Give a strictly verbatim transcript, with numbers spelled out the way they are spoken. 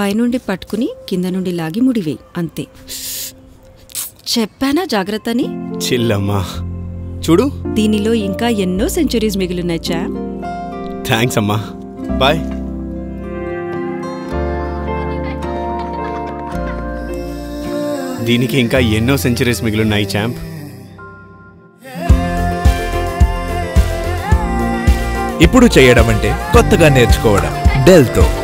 పైనుండి పట్టుకుని కింద నుండి లాగి ముడివేయి అంతే. చెప్పానా జాగృతని? చిల్లమ్మా చూడు, దీనిలో ఇంకా ఎన్నో సెంచరీస్ మిగిలినాయి చా. థాంక్స్ అమ్మా, బాయ్. దీనికి ఇంకా ఎన్నో సెంచరీస్ మిగిలినాయి చాంప్. ఇప్పుడు చేయడం అంటే కొత్తగా నేర్చుకోవడం డెల్తో.